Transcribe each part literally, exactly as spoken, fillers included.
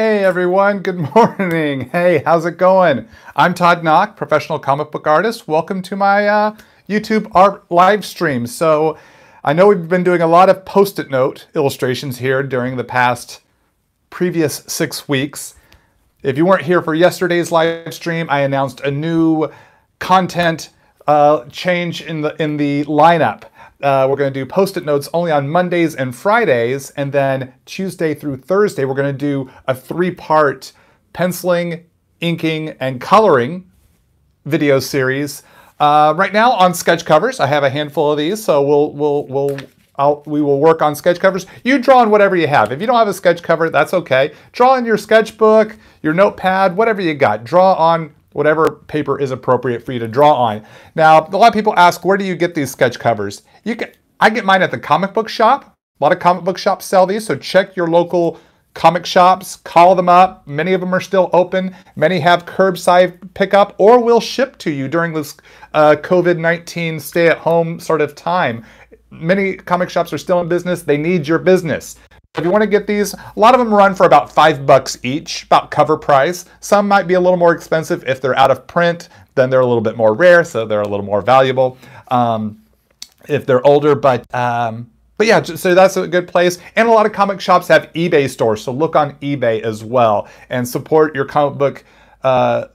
Hey everyone, good morning. Hey, how's it going? I'm Todd Nauck, professional comic book artist. Welcome to my uh, YouTube art live stream. So I know we've been doing a lot of post-it note illustrations here during the past previous six weeks. If you weren't here for yesterday's live stream, I announced a new content uh, change in the, in the lineup. Uh, we're going to do post-it notes only on Mondays and Fridays, and then Tuesday through Thursday, we're going to do a three-part penciling, inking, and coloring video series. Uh, right now on sketch covers, I have a handful of these, so we'll we'll we'll I'll, we will work on sketch covers. You draw on whatever you have. If you don't have a sketch cover, that's okay. Draw in your sketchbook, your notepad, whatever you got. Draw on whatever paper is appropriate for you to draw on. Now, a lot of people ask, where do you get these sketch covers? You can, I get mine at the comic book shop. A lot of comic book shops sell these, so check your local comic shops, call them up. Many of them are still open. Many have curbside pickup or will ship to you during this uh, COVID nineteen stay-at-home sort of time. Many comic shops are still in business. They need your business. If you want to get these, a lot of them run for about five bucks each, about cover price. Some might be a little more expensive. If they're out of print, then they're a little bit more rare, so they're a little more valuable um, if they're older. But um, but yeah, so that's a good place. And a lot of comic shops have eBay stores, so look on eBay as well and support your comic book uh,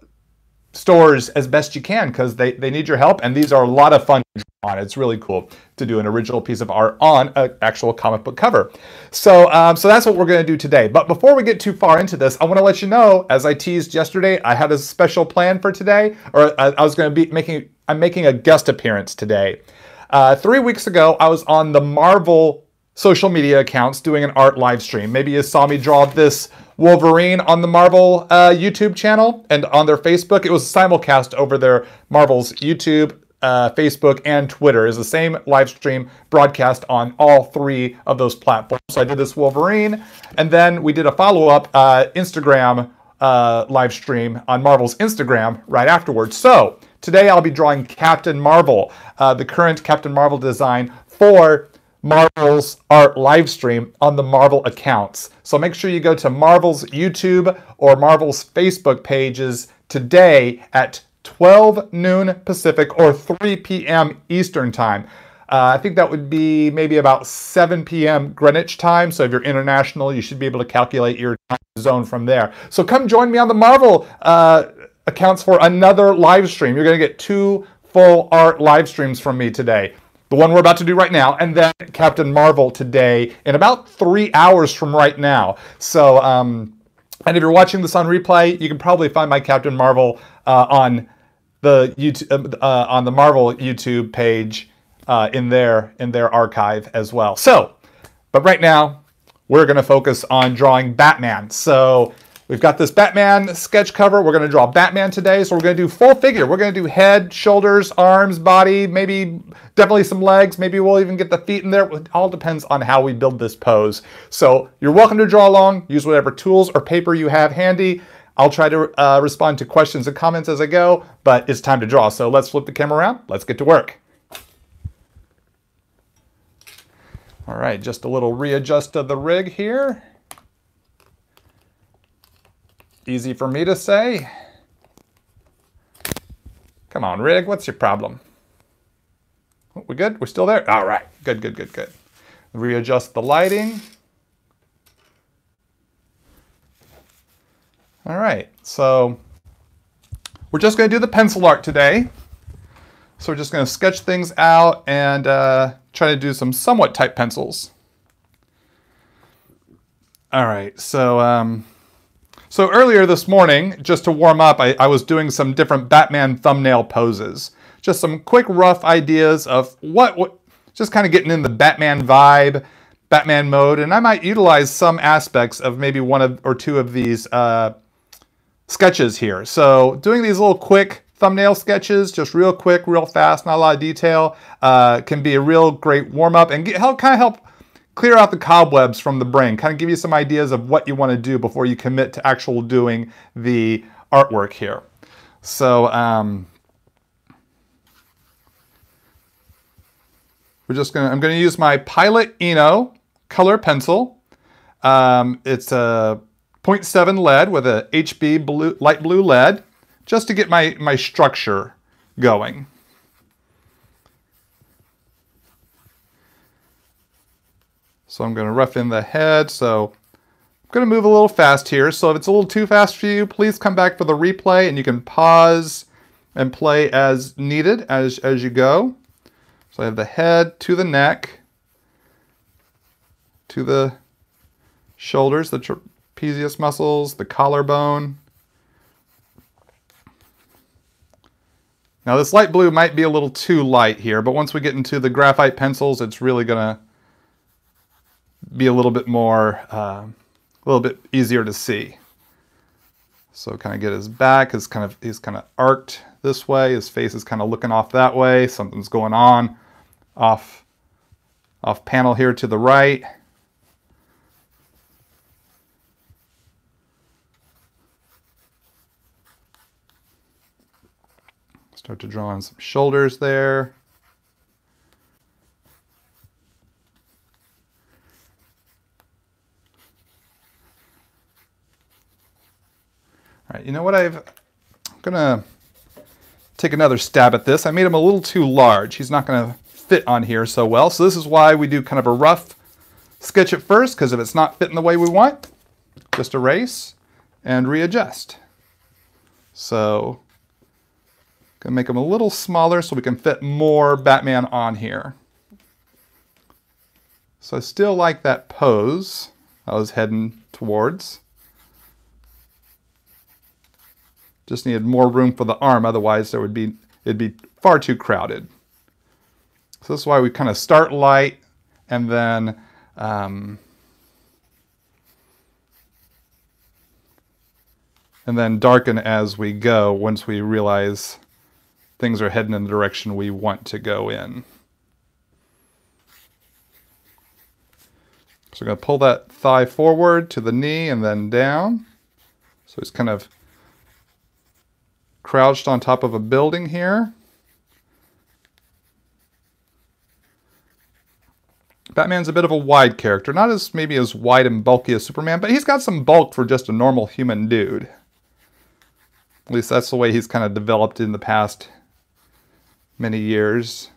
stores as best you can, because they, they need your help, and these are a lot of fun to draw on. It's really cool to do an original piece of art on an actual comic book cover. So um, so that's what we're going to do today. But before we get too far into this, I want to let you know, as I teased yesterday, I had a special plan for today, or I, I was going to be making, I'm making a guest appearance today. Uh, three weeks ago, I was on the Marvel social media accounts doing an art live stream. Maybe you saw me draw this Wolverine on the Marvel uh, YouTube channel and on their Facebook. It was a simulcast over their Marvel's YouTube, uh, Facebook, and Twitter. Is the same live stream broadcast on all three of those platforms. So I did this Wolverine, and then we did a follow-up uh, Instagram uh, live stream on Marvel's Instagram right afterwards. So today I'll be drawing Captain Marvel, uh, the current Captain Marvel design for Marvel's art live stream on the Marvel accounts. So make sure you go to Marvel's YouTube or Marvel's Facebook pages today at twelve noon Pacific or three p m Eastern time. Uh, I think that would be maybe about seven p m Greenwich time. So if you're international, you should be able to calculate your time zone from there. So come join me on the Marvel uh, accounts for another live stream. You're going to get two full art live streams from me today. The one we're about to do right now, and then Captain Marvel today in about three hours from right now. So, um, and if you're watching this on replay, you can probably find my Captain Marvel uh, on the YouTube, uh, on the Marvel YouTube page uh, in their in their archive as well. So, but right now we're going to focus on drawing Batman. So we've got this Batman sketch cover. We're going to draw Batman today, so we're going to do full figure. We're going to do head, shoulders, arms, body, maybe definitely some legs. Maybe we'll even get the feet in there. It all depends on how we build this pose. So you're welcome to draw along. Use whatever tools or paper you have handy. I'll try to uh, respond to questions and comments as I go, but it's time to draw. So let's flip the camera around. Let's get to work. All right, just a little readjust of the rig here. Easy for me to say. Come on, rig, what's your problem? We good? We're still there? All right, good, good, good, good. Readjust the lighting. All right, so we're just gonna do the pencil art today. So we're just gonna sketch things out and uh, try to do some somewhat tight pencils. All right, so, um, So earlier this morning, just to warm up, I, I was doing some different Batman thumbnail poses. Just some quick rough ideas of what, what just kind of getting in the Batman vibe, Batman mode, and I might utilize some aspects of maybe one of, or two of these uh, sketches here. So doing these little quick thumbnail sketches, just real quick, real fast, not a lot of detail, uh, can be a real great warm up and get, help, kind of help clear out the cobwebs from the brain, kind of give you some ideas of what you want to do before you commit to actual doing the artwork here. So um, we're just gonna, I'm gonna use my Pilot Eno color pencil. Um, it's a point seven lead with a H B blue, light blue lead, just to get my, my structure going. So I'm going to rough in the head, so I'm going to move a little fast here. So if it's a little too fast for you, please come back for the replay, and you can pause and play as needed as, as you go. So I have the head to the neck, to the shoulders, the trapezius muscles, the collarbone. Now this light blue might be a little too light here, but once we get into the graphite pencils, it's really going to be a little bit more, uh, a little bit easier to see. So kind of get his back, his kind of, he's kind of arced this way, his face is kind of looking off that way, something's going on off, off panel here to the right. Start to draw in some shoulders there. All right, you know what, I've, I'm gonna take another stab at this. I made him a little too large. He's not gonna fit on here so well. So this is why we do kind of a rough sketch at first, because if it's not fitting the way we want, just erase and readjust. So gonna make them a little smaller so we can fit more Batman on here. So I still like that pose I was heading towards. Just needed more room for the arm, otherwise there would be, it'd be far too crowded. So that's why we kind of start light and then um, and then darken as we go once we realize things are heading in the direction we want to go in. So we're going to pull that thigh forward to the knee and then down. So it's kind of crouched on top of a building here. Batman's a bit of a wide character, not as maybe as wide and bulky as Superman, but he's got some bulk for just a normal human dude. At least that's the way he's kind of developed in the past many years.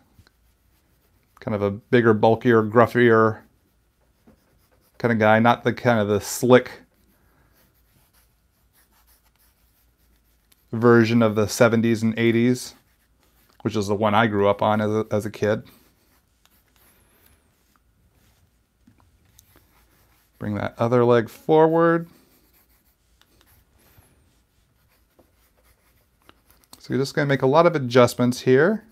Kind of a bigger, bulkier, gruffier kind of guy, not the kind of the slick version of the seventies and eighties, which is the one I grew up on as a, as a kid. Bring that other leg forward. So you're just going to make a lot of adjustments here.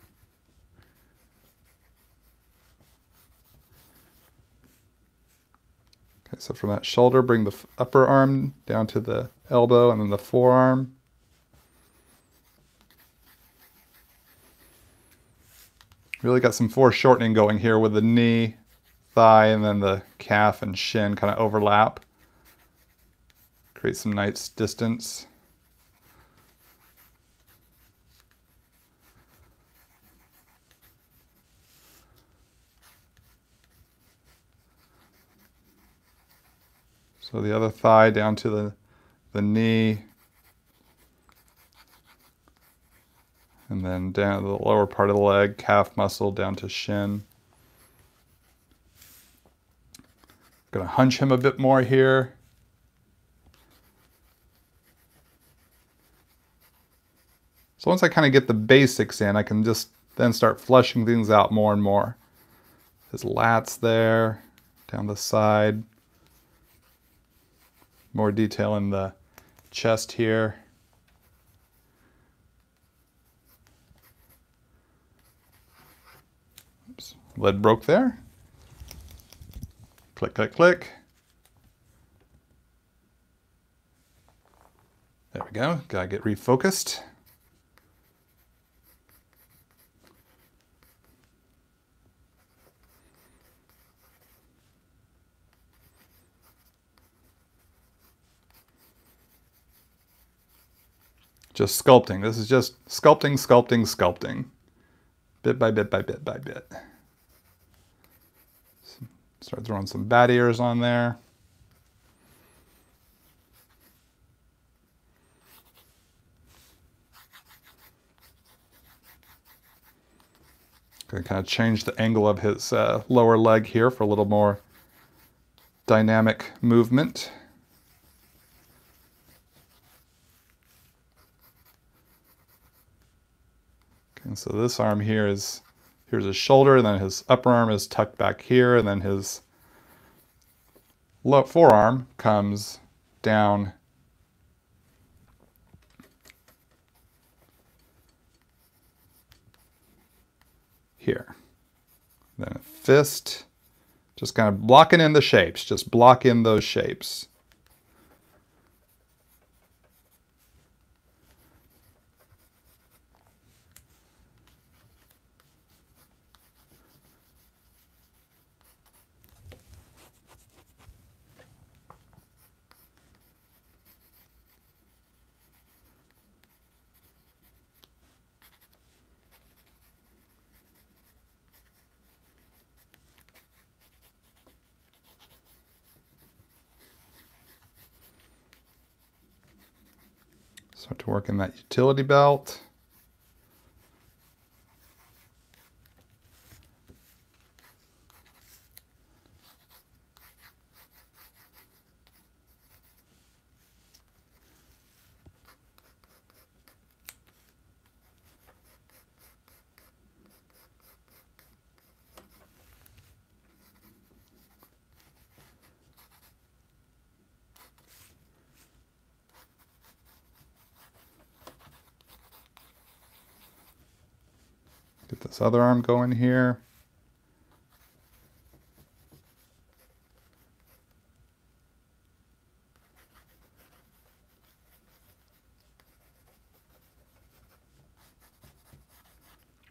Okay, so from that shoulder, bring the upper arm down to the elbow and then the forearm. Really got some foreshortening going here with the knee, thigh, and then the calf and shin kind of overlap. Create some nice distance. So the other thigh down to the, the knee. And then down to the lower part of the leg, calf muscle down to shin. Gonna hunch him a bit more here. So once I kind of get the basics in, I can just then start fleshing things out more and more. His lats there, down the side. More detail in the chest here. Lead broke there. Click, click, click. There we go. Gotta get refocused. Just sculpting. This is just sculpting, sculpting, sculpting. Bit by bit by bit by bit. Start throwing some bat ears on there. Going to kind of change the angle of his uh, lower leg here for a little more dynamic movement. Okay, and so this arm here is, here's his shoulder, and then his upper arm is tucked back here, and then his low forearm comes down here. Then a fist, just kind of blocking in the shapes, just block in those shapes. Start to work in that utility belt. Get this other arm going here.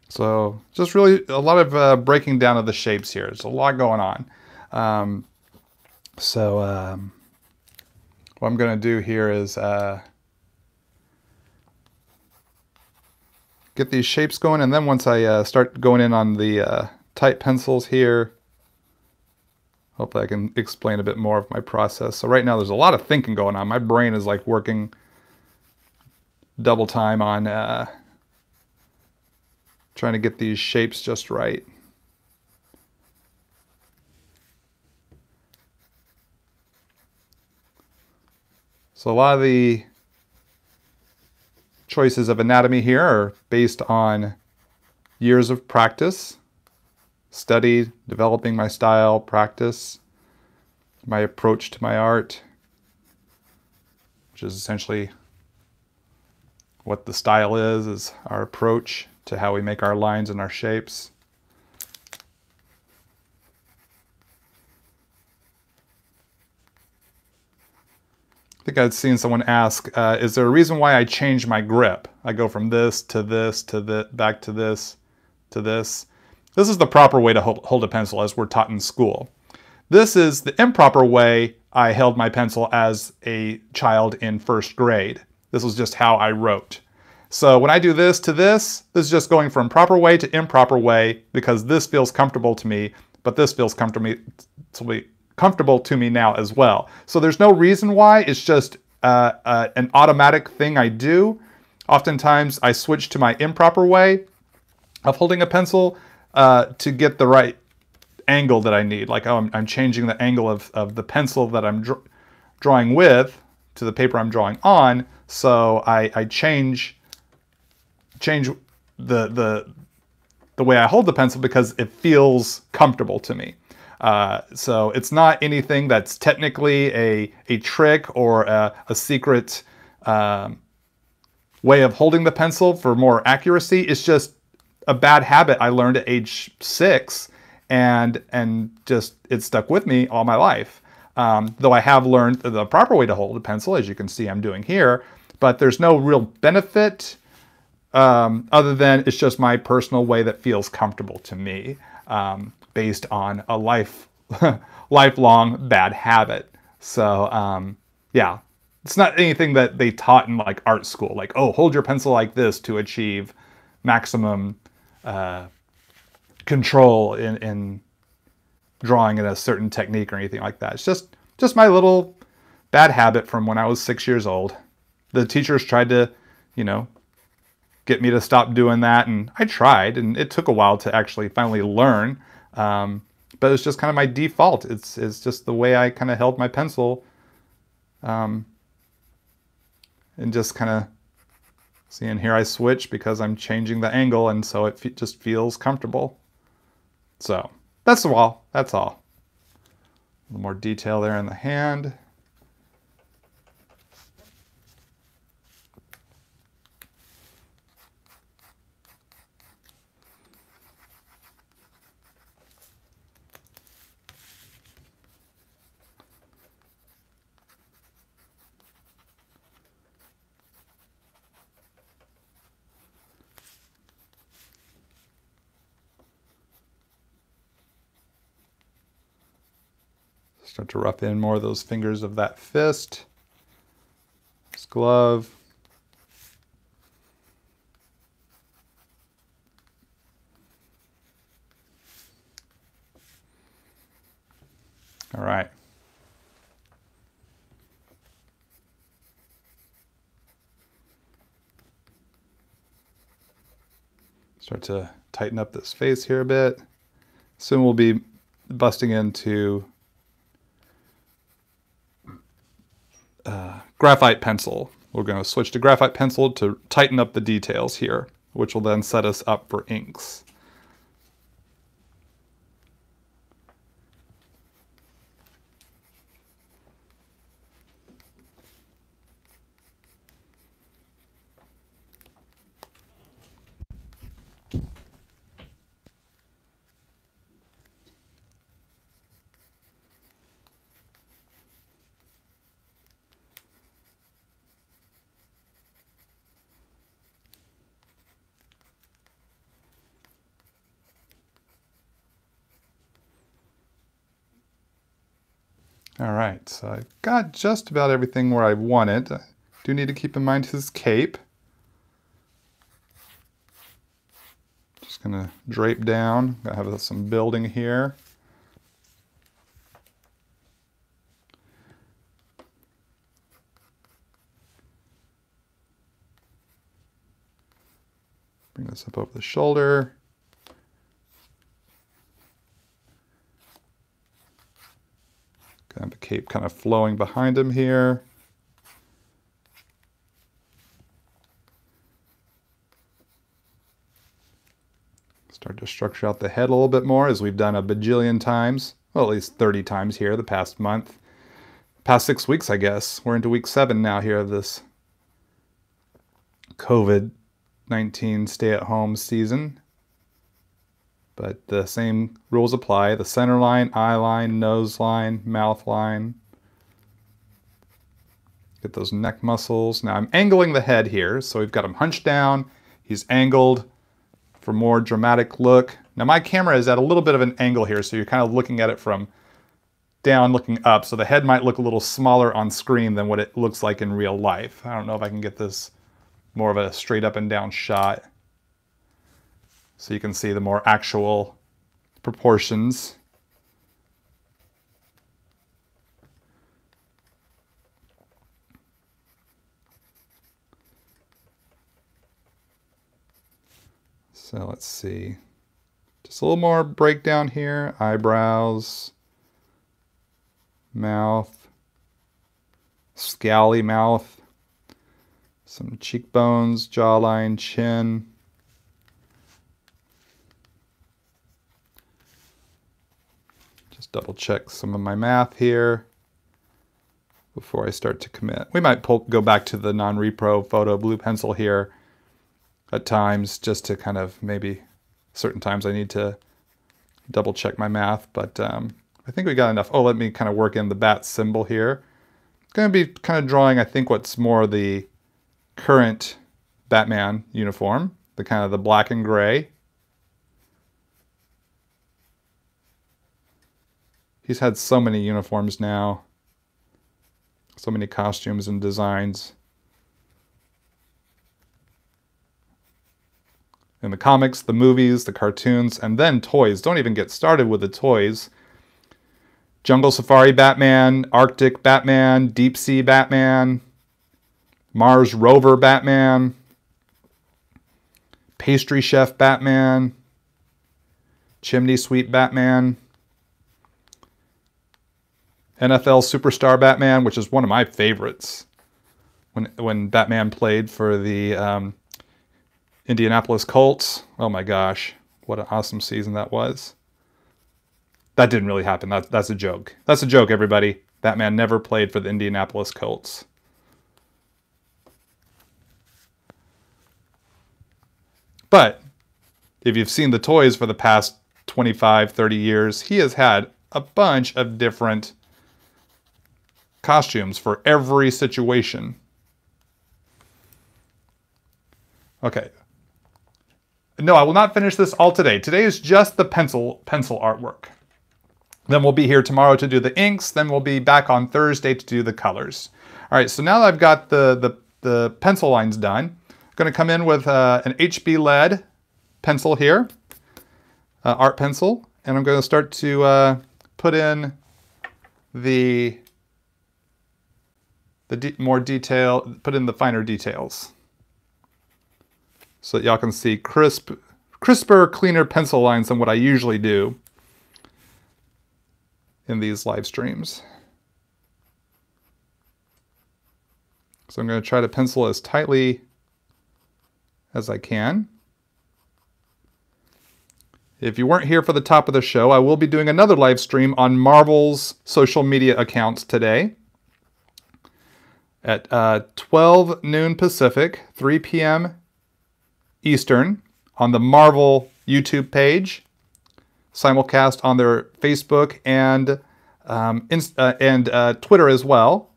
So just really a lot of uh, breaking down of the shapes here. There's a lot going on. Um, so um, what I'm going to do here is uh, get these shapes going, and then once I uh, start going in on the uh, tight pencils here, hopefully I can explain a bit more of my process. So right now there's a lot of thinking going on. My brain is like working double time on uh, trying to get these shapes just right. So a lot of the choices of anatomy here are based on years of practice, study, developing my style, practice, my approach to my art, which is essentially what the style is, is our approach to how we make our lines and our shapes. I think I'd seen someone ask, uh, is there a reason why I change my grip? I go from this to this to this, back to this to this. This is the proper way to hold, hold a pencil as we're taught in school. This is the improper way I held my pencil as a child in first grade. This was just how I wrote. So when I do this to this, this is just going from proper way to improper way because this feels comfortable to me, but this feels comfortable to me. comfortable to me now as well. So there's no reason why, it's just uh, uh, an automatic thing I do. Oftentimes I switch to my improper way of holding a pencil uh, to get the right angle that I need. Like, oh, I'm, I'm changing the angle of, of the pencil that I'm dr drawing with to the paper I'm drawing on. So I, I change, change the, the, the way I hold the pencil because it feels comfortable to me. Uh, so it's not anything that's technically a, a trick or a, a secret um, way of holding the pencil for more accuracy. It's just a bad habit I learned at age six, and, and just it stuck with me all my life. Um, though I have learned the proper way to hold a pencil, as you can see I'm doing here, but there's no real benefit um, other than it's just my personal way that feels comfortable to me. Um, based on a life, lifelong bad habit. So um, yeah, it's not anything that they taught in like art school, like, oh, hold your pencil like this to achieve maximum uh, control in, in drawing in a certain technique or anything like that. It's just, just my little bad habit from when I was six years old. The teachers tried to, you know, get me to stop doing that. And I tried, and it took a while to actually finally learn. Um, but it's just kind of my default. It's, it's just the way I kind of held my pencil, um, and just kind of seeing here I switch because I'm changing the angle, and so it just feels comfortable. So that's the wall. That's all. A little more detail there in the hand. Start to rough in more of those fingers of that fist, this glove. All right. Start to tighten up this face here a bit. Soon we'll be busting into Uh, graphite pencil. We're going to switch to graphite pencil to tighten up the details here, which will then set us up for inks. All right, so I've got just about everything where I want it. I do need to keep in mind his cape. Just gonna drape down. Gotta have some building here. Bring this up over the shoulder. And the cape kind of flowing behind him here. Start to structure out the head a little bit more, as we've done a bajillion times. Well, at least thirty times here the past month. Past six weeks, I guess. We're into week seven now here of this COVID nineteen stay-at-home season. But the same rules apply. The center line, eye line, nose line, mouth line. Get those neck muscles. Now I'm angling the head here. So we've got him hunched down. He's angled for more dramatic look. Now my camera is at a little bit of an angle here. So you're kind of looking at it from down, looking up. So the head might look a little smaller on screen than what it looks like in real life. I don't know if I can get this more of a straight up and down shot, so you can see the more actual proportions. So let's see, just a little more breakdown here, eyebrows, mouth, scally mouth, some cheekbones, jawline, chin. Double check some of my math here before I start to commit. We might pull, go back to the non-repro photo blue pencil here at times, just to kind of maybe certain times I need to double check my math, but um, I think we got enough. Oh, let me kind of work in the bat symbol here. It's going to be kind of drawing, I think, what's more the current Batman uniform, the kind of the black and gray. He's had so many uniforms now, so many costumes and designs. In the comics, the movies, the cartoons, and then toys. Don't even get started with the toys. Jungle Safari Batman, Arctic Batman, Deep Sea Batman, Mars Rover Batman. Pastry Chef Batman, Chimney Sweep Batman, N F L Superstar Batman, which is one of my favorites when, when Batman played for the um, Indianapolis Colts. Oh my gosh, what an awesome season that was. That didn't really happen. That, that's a joke. That's a joke, everybody. Batman never played for the Indianapolis Colts. But if you've seen the toys for the past twenty-five, thirty years, he has had a bunch of different costumes for every situation. Okay. No, I will not finish this all today. Today is just the pencil pencil artwork. Then we'll be here tomorrow to do the inks. Then we'll be back on Thursday to do the colors. All right, so now that I've got the, the, the pencil lines done, I'm going to come in with uh, an H B lead pencil here, uh, art pencil, and I'm going to start to uh, put in the, the de more detail, put in the finer details so that y'all can see crisp, crisper, cleaner pencil lines than what I usually do in these live streams. So I'm going to try to pencil as tightly as I can. If you weren't here for the top of the show, I will be doing another live stream on Marvel's social media accounts today at uh, twelve noon Pacific, three p m Eastern, on the Marvel YouTube page. Simulcast on their Facebook and um, uh, and uh, Twitter as well.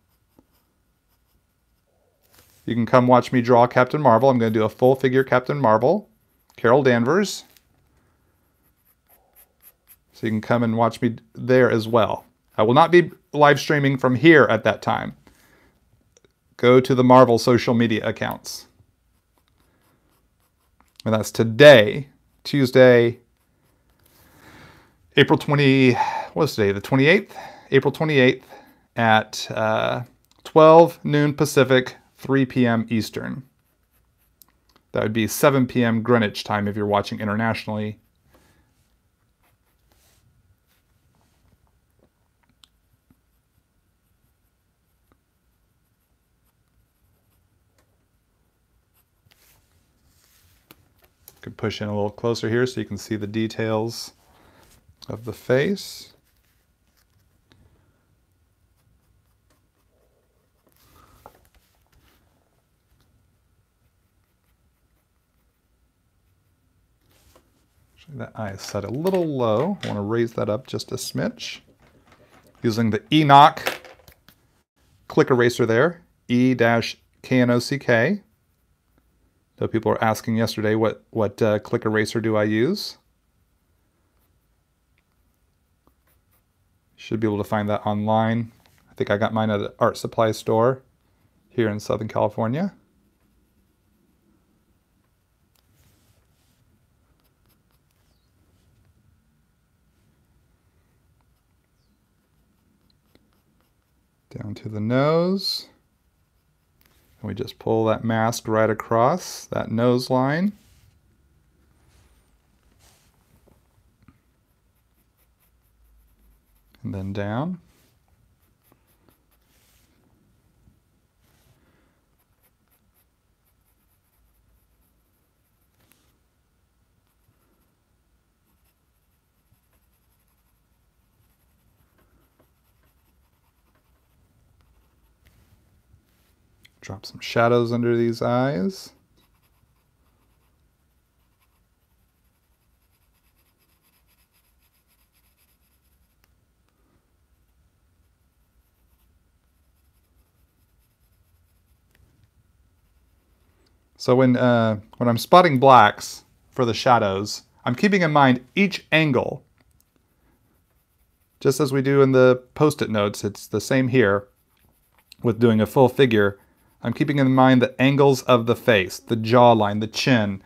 You can come watch me draw Captain Marvel. I'm going to do a full figure Captain Marvel, Carol Danvers. So you can come and watch me there as well. I will not be live streaming from here at that time. Go to the Marvel social media accounts. And that's today, Tuesday, April twentieth, what's today, the twenty-eighth? April twenty-eighth at uh, twelve noon Pacific, three p m Eastern. That would be seven p m Greenwich time if you're watching internationally. Could push in a little closer here so you can see the details of the face. Actually, that eye is set a little low. I want to raise that up just a smidge. Using the E-Knock click eraser there, E K N O C K. So people were asking yesterday what, what uh, click eraser do I use. Should be able to find that online. I think I got mine at an art supply store here in Southern California. Down to the nose. And we just pull that mask right across that nose line. And then down. Drop some shadows under these eyes. So when, uh, when I'm spotting blacks for the shadows, I'm keeping in mind each angle. Just as we do in the post-it notes, it's the same here with doing a full figure. I'm keeping in mind the angles of the face, the jawline, the chin,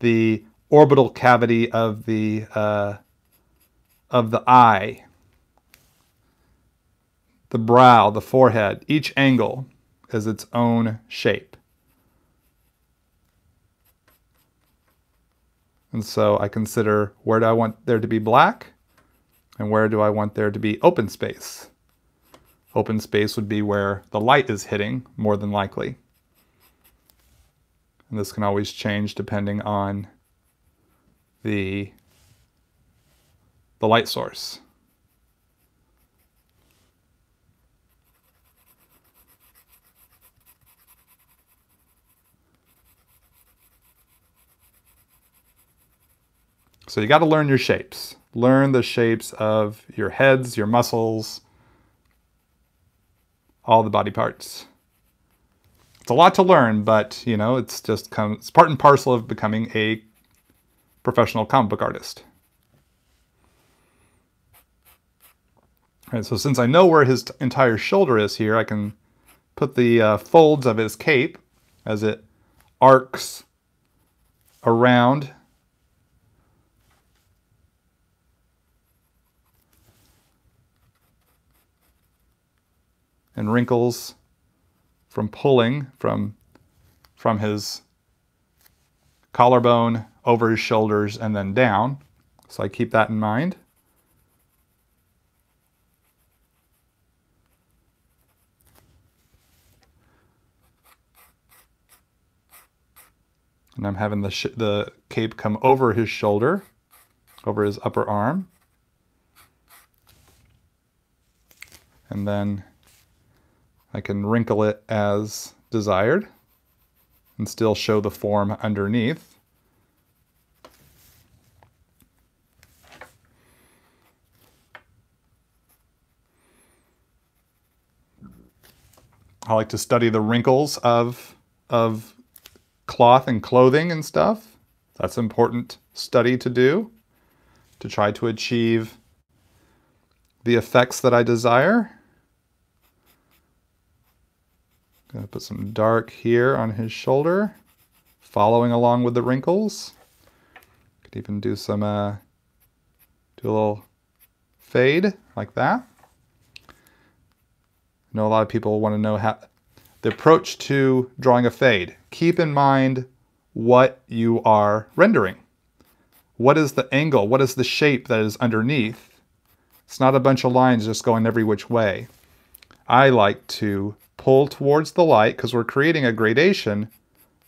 the orbital cavity of the, uh, of the eye, the brow, the forehead. Each angle is its own shape. And so I consider, where do I want there to be black? And where do I want there to be open space? Open space would be where the light is hitting, more than likely. And this can always change depending on the, the light source. So you got to learn your shapes. Learn the shapes of your heads, your muscles, all the body parts. It's a lot to learn, but you know, it's just come, it's part and parcel of becoming a professional comic book artist. All right, so since I know where his entire shoulder is here, I can put the uh, folds of his cape as it arcs around and wrinkles from pulling from, from his collarbone over his shoulders and then down. So I keep that in mind. And I'm having the, sh the cape come over his shoulder, over his upper arm. And then I can wrinkle it as desired and still show the form underneath. I like to study the wrinkles of, of cloth and clothing and stuff. That's an important study to do to try to achieve the effects that I desire. Gonna put some dark here on his shoulder, following along with the wrinkles. Could even do some, uh, do a little fade like that. I know a lot of people want to know how the approach to drawing a fade. Keep in mind what you are rendering. What is the angle? What is the shape that is underneath? It's not a bunch of lines just going every which way. I like to pull towards the light because we're creating a gradation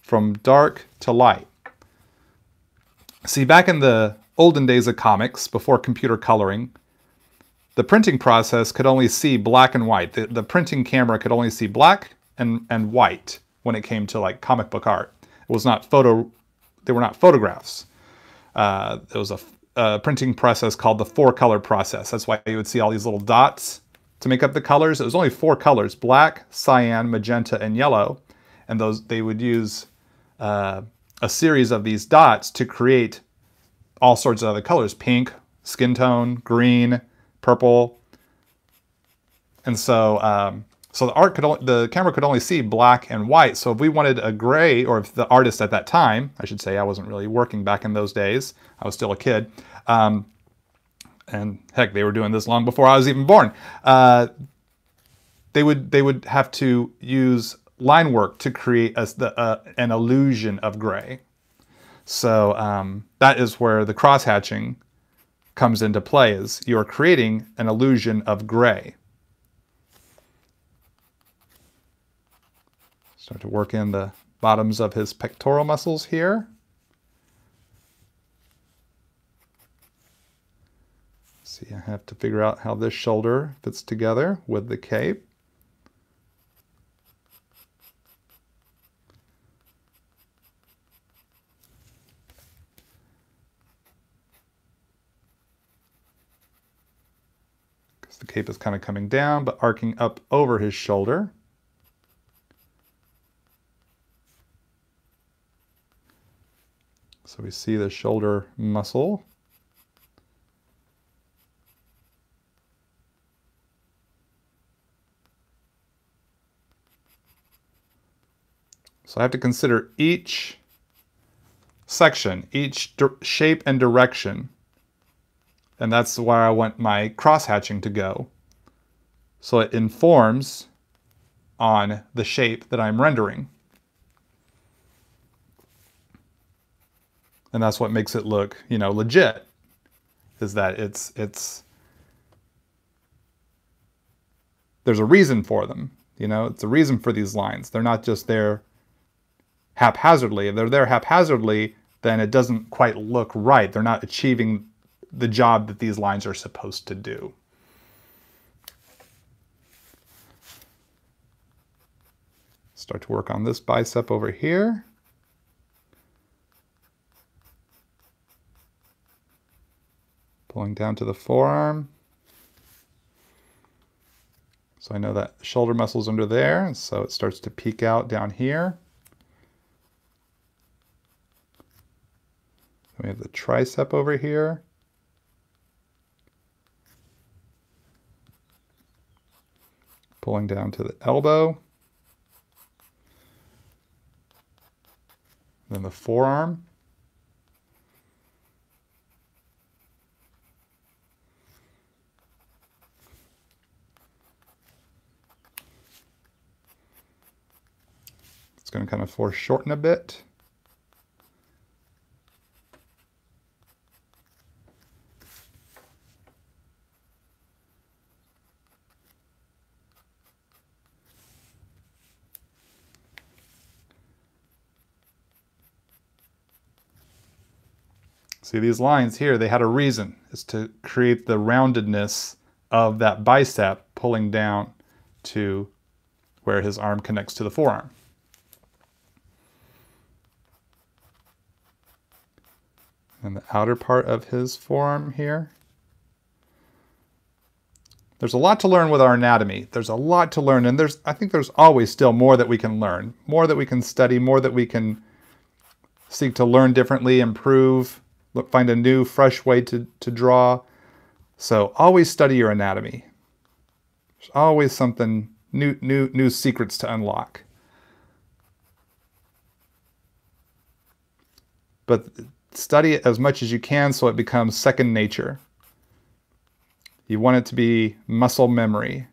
from dark to light. See, back in the olden days of comics, before computer coloring, the printing process could only see black and white. The, the printing camera could only see black and, and white when it came to like comic book art. It was not photo, they were not photographs. Uh, there was a, a printing process called the four color process. That's why you would see all these little dots to make up the colors. It was only four colors: black, cyan, magenta, and yellow. And those, they would use uh, a series of these dots to create all sorts of other colors: pink, skin tone, green, purple. And so, um, so the art could only, the camera could only see black and white. So if we wanted a gray, or if the artist at that time, I should say, I wasn't really working back in those days. I was still a kid. Um, And heck, they were doing this long before I was even born. Uh, they would they would have to use line work to create a, the, uh, an illusion of gray. So um, that is where the crosshatching comes into play. Is you're creating an illusion of gray. Start to work in the bottoms of his pectoral muscles here. See, I have to figure out how this shoulder fits together with the cape. Because the cape is kind of coming down, but arcing up over his shoulder. So we see the shoulder muscle. So I have to consider each section, each shape and direction. And that's where I want my crosshatching to go. So it informs on the shape that I'm rendering. And that's what makes it look, you know, legit, is that it's, it's, there's a reason for them, you know, it's a reason for these lines. They're not just there haphazardly. If they're there haphazardly, then it doesn't quite look right. They're not achieving the job that these lines are supposed to do. Start to work on this bicep over here. Pulling down to the forearm. So I know that shoulder muscle's under there, and so it starts to peak out down here. We have the tricep over here. Pulling down to the elbow. Then the forearm. It's going to kind of foreshorten a bit. See these lines here, they had a reason. It's to create the roundedness of that bicep pulling down to where his arm connects to the forearm. And the outer part of his forearm here. There's a lot to learn with our anatomy. There's a lot to learn, and there's, I think there's always still more that we can learn, more that we can study, more that we can seek to learn differently, improve, look, find a new, fresh way to, to draw. So always study your anatomy. There's always something new, new, new secrets to unlock. But study it as much as you can so it becomes second nature. You want it to be muscle memory.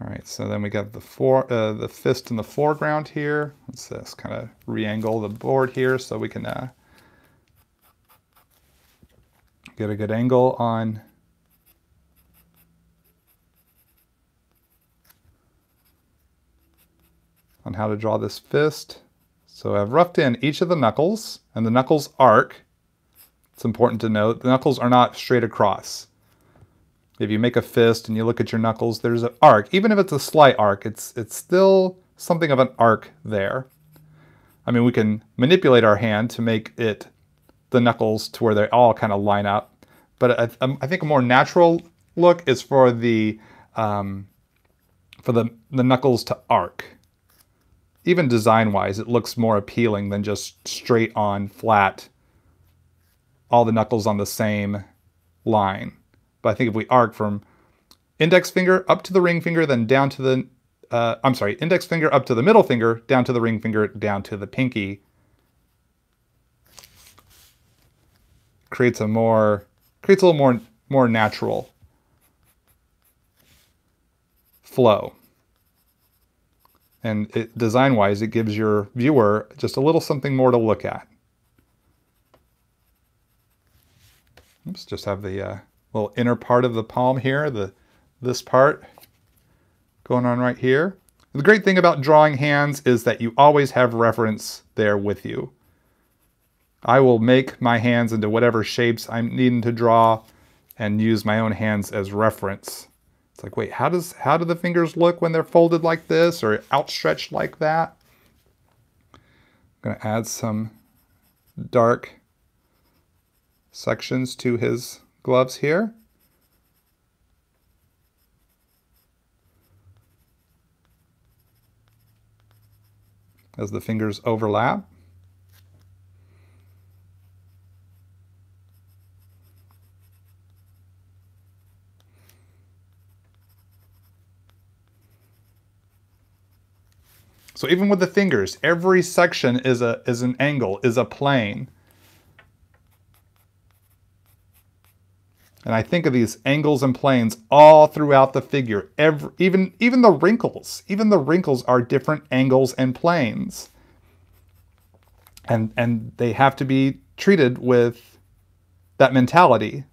All right, so then we got the four, uh, the fist in the foreground here. Let's just kind of re-angle the board here so we can uh, get a good angle on on how to draw this fist. So I've roughed in each of the knuckles, and the knuckles arc. It's important to note the knuckles are not straight across. If you make a fist and you look at your knuckles, there's an arc. Even if it's a slight arc, it's, it's still something of an arc there. I mean, we can manipulate our hand to make it the knuckles to where they all kind of line up. But I, I think a more natural look is for the, um, for the, the knuckles to arc. Even design-wise, it looks more appealing than just straight on, flat, all the knuckles on the same line. But I think if we arc from index finger up to the ring finger, then down to the, uh, I'm sorry, index finger up to the middle finger, down to the ring finger, down to the pinky, creates a more, creates a little more, more natural flow. And it, design-wise, it gives your viewer just a little something more to look at. Oops, just have the, uh, little inner part of the palm here, the this part going on right here. The great thing about drawing hands is that you always have reference there with you. I will make my hands into whatever shapes I'm needing to draw and use my own hands as reference. It's like, wait, how does how do the fingers look when they're folded like this or outstretched like that? I'm gonna add some dark sections to his gloves here. As the fingers overlap. So even with the fingers, every section is a is an angle, is a plane. And I think of these angles and planes all throughout the figure. Every, even, even the wrinkles. Even the wrinkles are different angles and planes. and and they have to be treated with that mentality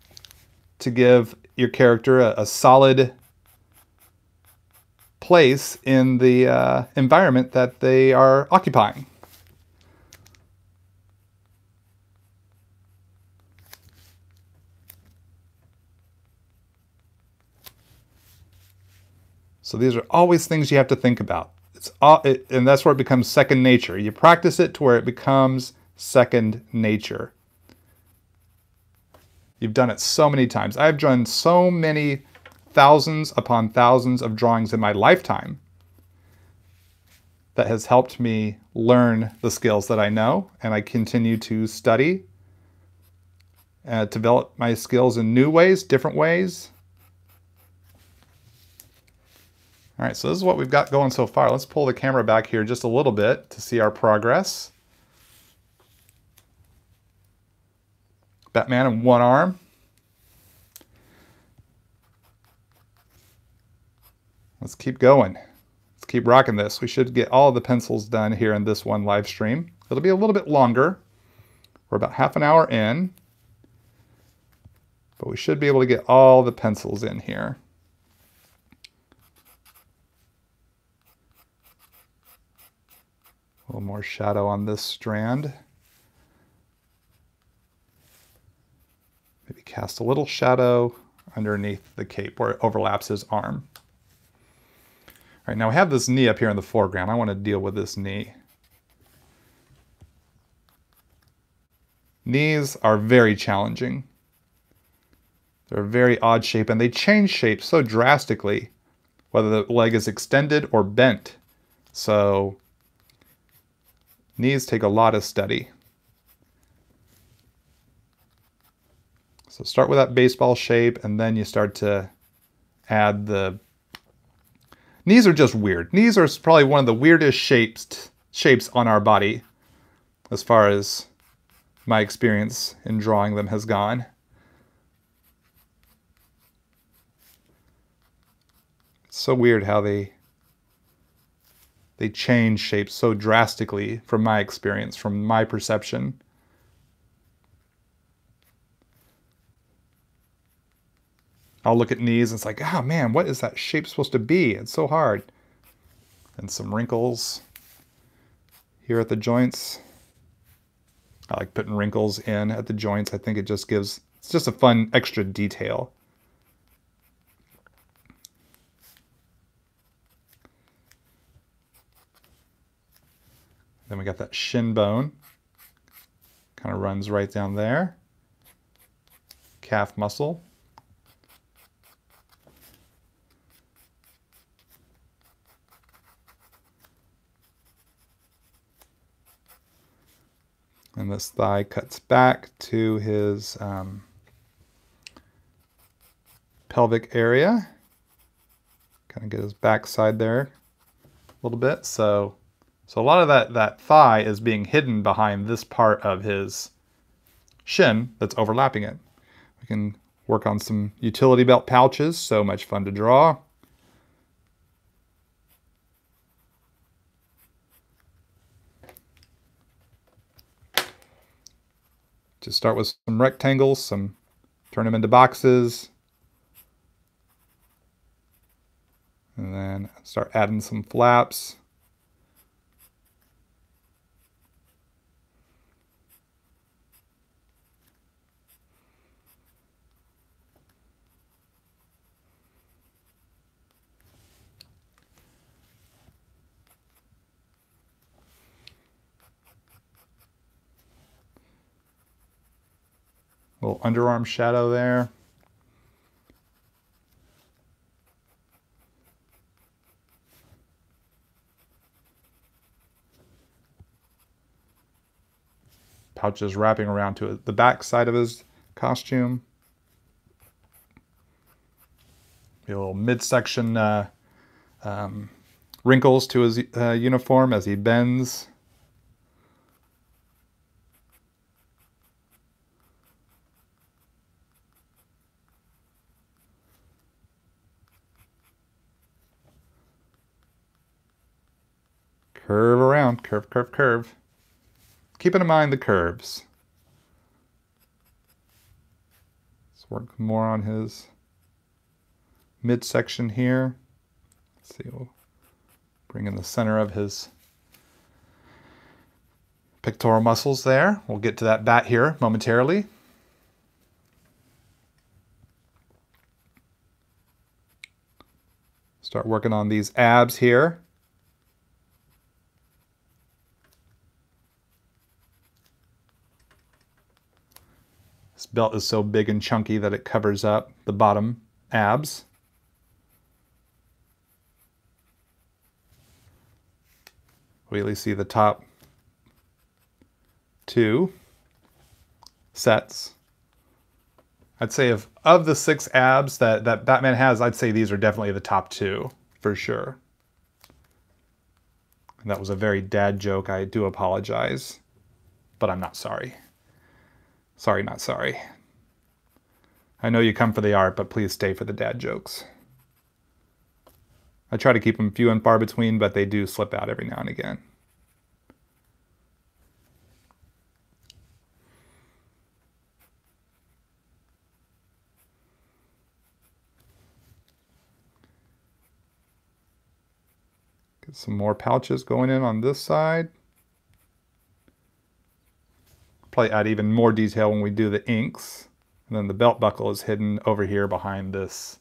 to give your character a, a solid place in the uh, environment that they are occupying. So these are always things you have to think about. It's all, it, and that's where it becomes second nature. You practice it to where it becomes second nature. You've done it so many times. I've done so many thousands upon thousands of drawings in my lifetime that has helped me learn the skills that I know, and I continue to study, uh, develop my skills in new ways, different ways. All right, so this is what we've got going so far. Let's pull the camera back here just a little bit to see our progress. Batman in one arm. Let's keep going. Let's keep rocking this. We should get all of the pencils done here in this one live stream. It'll be a little bit longer. We're about half an hour in, but we should be able to get all the pencils in here. A little more shadow on this strand. Maybe cast a little shadow underneath the cape where it overlaps his arm. All right, now we have this knee up here in the foreground. I want to deal with this knee. Knees are very challenging. They're a very odd shape, and they change shape so drastically, whether the leg is extended or bent. So knees take a lot of study. So start with that baseball shape, and then you start to add the... Knees are just weird. Knees are probably one of the weirdest shapes, shapes on our body as far as my experience in drawing them has gone. It's so weird how they... They change shape so drastically from my experience, from my perception. I'll look at knees and it's like, ah, man, what is that shape supposed to be? It's so hard. And some wrinkles here at the joints. I like putting wrinkles in at the joints. I think it just gives, it's just a fun extra detail. Then we got that shin bone, kind of runs right down there. Calf muscle. And this thigh cuts back to his um, pelvic area. Kind of get his backside there a little bit. So. So a lot of that, that thigh is being hidden behind this part of his shin that's overlapping it. We can work on some utility belt pouches. So much fun to draw. Just start with some rectangles, some, turn them into boxes. And then start adding some flaps. Little underarm shadow there. Pouches wrapping around to the back side of his costume. Maybe a little midsection uh, um, wrinkles to his uh, uniform as he bends. Curve around, curve, curve, curve. keeping in mind the curves. Let's work more on his midsection here. Let's see, we'll bring in the center of his pectoral muscles there. We'll get to that bat here momentarily. Start working on these abs here. This belt is so big and chunky that it covers up the bottom abs. We at least see the top two sets. I'd say of, of the six abs that, that Batman has, I'd say these are definitely the top two, for sure. And that was a very dad joke. I do apologize, but I'm not sorry. Sorry, not sorry. I know you come for the art, but please stay for the dad jokes. I try to keep them few and far between, but they do slip out every now and again. Get some more pouches going in on this side. Probably add even more detail when we do the inks. And then the belt buckle is hidden over here behind this,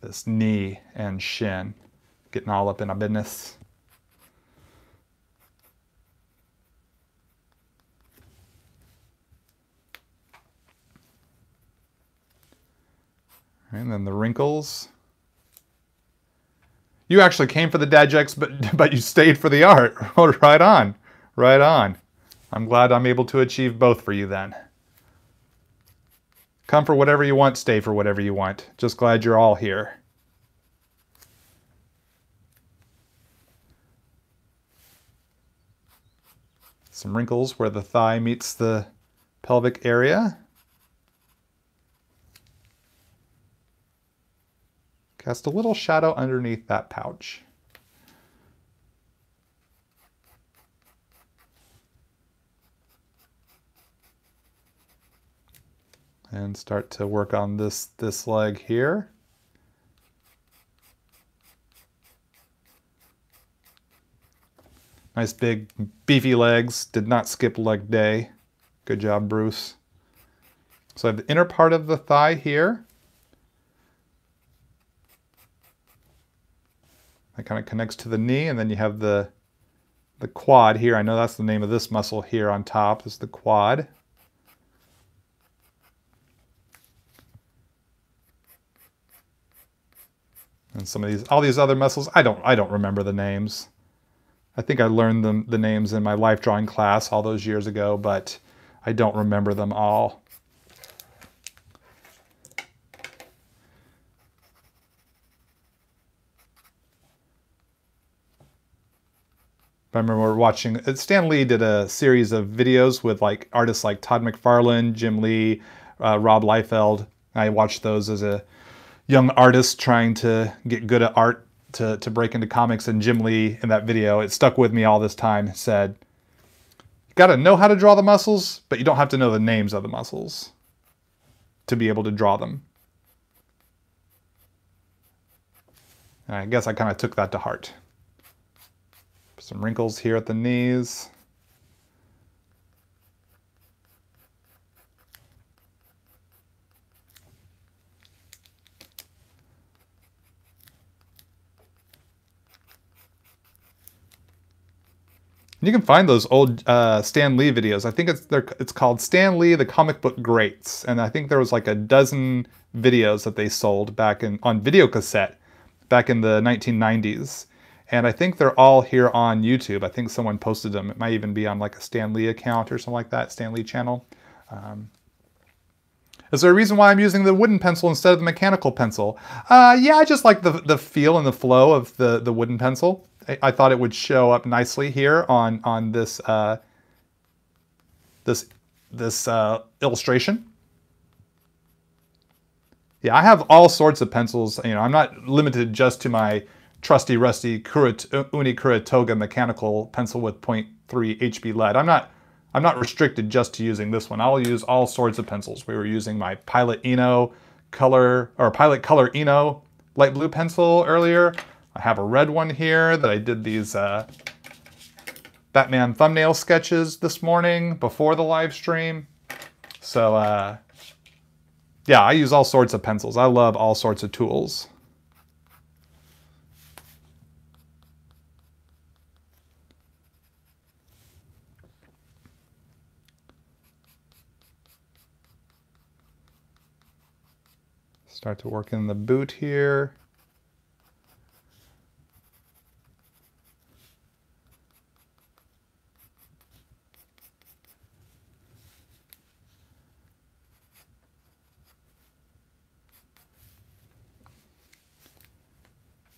this knee and shin. Getting all up in our business. And then the wrinkles. You actually came for the dad jokes, but, but you stayed for the art. Right on, right on. I'm glad I'm able to achieve both for you then. Come for whatever you want, stay for whatever you want. Just glad you're all here. Some wrinkles where the thigh meets the pelvic area. Cast a little shadow underneath that pouch. And start to work on this, this leg here. Nice big beefy legs, did not skip leg day. Good job, Bruce. So I have the inner part of the thigh here. That kind of connects to the knee, and then you have the, the quad here. I know that's the name of this muscle here on top, is the quad. And some of these, all these other muscles, I don't, I don't remember the names. I think I learned them, the names in my life drawing class all those years ago, but I don't remember them all. I remember watching, Stan Lee did a series of videos with like artists like Todd McFarlane, Jim Lee, uh, Rob Liefeld. I watched those as a young artist trying to get good at art to, to break into comics. And Jim Lee in that video, it stuck with me all this time, said, you gotta know how to draw the muscles, but you don't have to know the names of the muscles to be able to draw them. And I guess I kind of took that to heart. Some wrinkles here at the knees. You can find those old uh, Stan Lee videos. I think it's it's called Stan Lee, the Comic Book Greats. And I think there was like a dozen videos that they sold back in on videocassette back in the nineteen nineties. And I think they're all here on YouTube. I think someone posted them. It might even be on like a Stan Lee account or something like that, Stan Lee channel. Um, is there a reason why I'm using the wooden pencil instead of the mechanical pencil? Uh, yeah, I just like the, the feel and the flow of the, the wooden pencil. I, I thought it would show up nicely here on, on this, uh, this, this uh, illustration. Yeah, I have all sorts of pencils. You know, I'm not limited just to my trusty, rusty Kuret, Uni Kuretoga mechanical pencil with point three H B lead. I'm not, I'm not restricted just to using this one. I'll use all sorts of pencils. We were using my Pilot Eno color, or Pilot Color Eno light blue pencil earlier. I have a red one here that I did these uh, Batman thumbnail sketches this morning before the live stream. So uh, yeah, I use all sorts of pencils. I love all sorts of tools. Start to work in the boot here.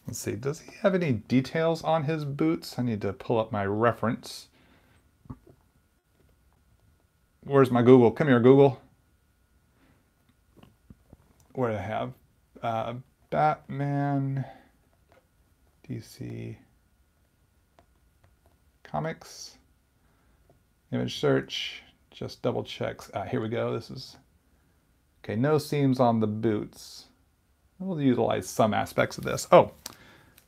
Let's see, does he have any details on his boots? I need to pull up my reference. Where's my Google? Come here, Google. What do I have? Uh, Batman, D C Comics, image search, just double checks. Uh, here we go, this is, okay, no seams on the boots. We'll utilize some aspects of this. Oh,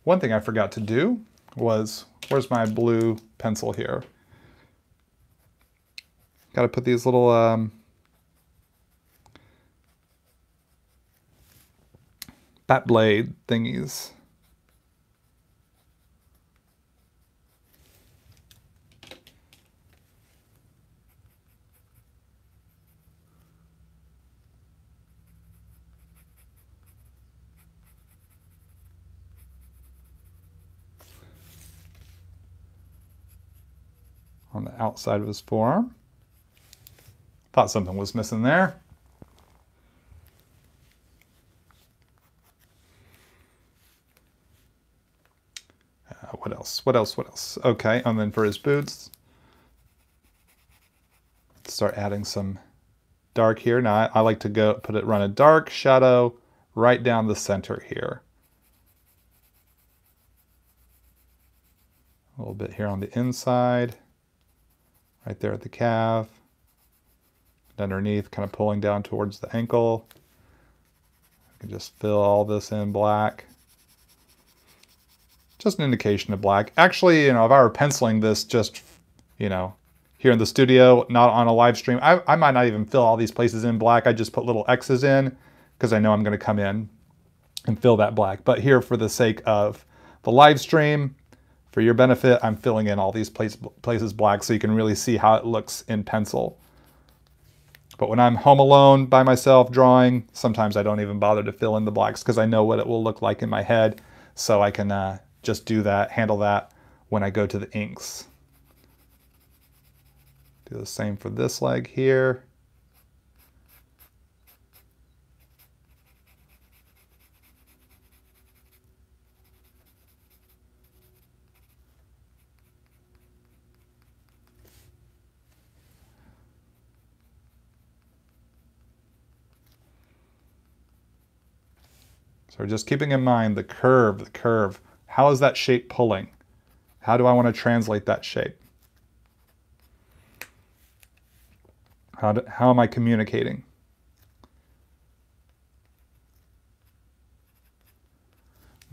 one thing I forgot to do was, where's my blue pencil here? Gotta put these little, um, bat blade thingies. On the outside of his forearm. Thought something was missing there. What else? What else? What else? Okay, and then for his boots, start adding some dark here. Now I, I like to go put it, run a dark shadow right down the center here. A little bit here on the inside, right there at the calf, and underneath, kind of pulling down towards the ankle. I can just fill all this in black. Just an indication of black. Actually, you know, if I were penciling this just, you know, here in the studio, not on a live stream, I, I might not even fill all these places in black. I just put little X's in because I know I'm going to come in and fill that black. But here, for the sake of the live stream, for your benefit, I'm filling in all these place, places black so you can really see how it looks in pencil. But when I'm home alone by myself drawing, sometimes I don't even bother to fill in the blacks because I know what it will look like in my head, so I can... Uh, Just do that, handle that when I go to the inks. Do the same for this leg here. So we're just keeping in mind the curve, the curve. How is that shape pulling? How do I want to translate that shape? How, do, how am I communicating?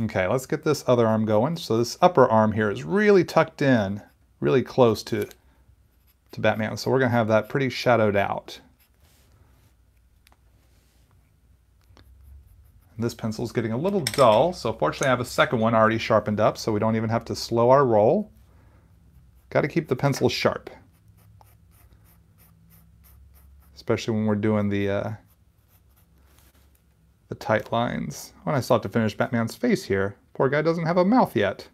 Okay, let's get this other arm going. So this upper arm here is really tucked in, really close to, to Batman. So we're going to have that pretty shadowed out. This pencil's getting a little dull, so fortunately I have a second one already sharpened up, so we don't even have to slow our roll. Got to keep the pencil sharp. Especially when we're doing the, uh, the tight lines. Oh, and I still have to finish Batman's face here. Poor guy doesn't have a mouth yet.